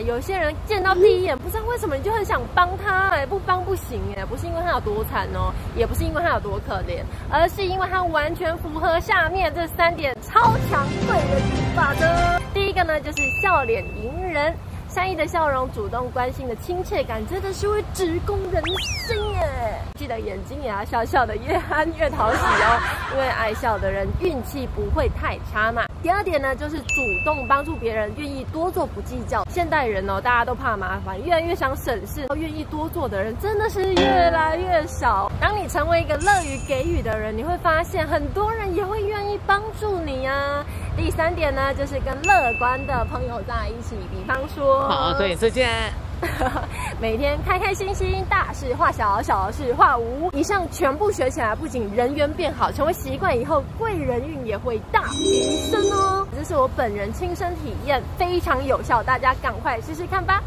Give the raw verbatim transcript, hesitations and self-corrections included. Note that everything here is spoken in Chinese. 有些人见到第一眼，不知道为什么你就很想帮他，哎，不帮不行哎，不是因为他有多惨哦，也不是因为他有多可怜，而是因为他完全符合下面这三点超强对的语法的。第一个呢，就是笑脸迎人，善意的笑容，主动关心的亲切感，真的是会直攻人心哎。记得眼睛也要笑笑的，越憨越讨喜哦，因为爱笑的人运气不会太差嘛。 第二点呢，就是主动帮助别人，愿意多做不计较。现代人哦，大家都怕麻烦，越来越想省事，愿意多做的人真的是越来越少。当你成为一个乐于给予的人，你会发现很多人也会愿意帮助你啊。第三点呢，就是跟乐观的朋友在一起，比方说，好，对，再见。 每天开开心心，大事化小，小事化无。以上全部学起来，不仅人缘变好，成为习惯以后，贵人运也会大提升哦。这是我本人亲身体验，非常有效，大家赶快试试看吧。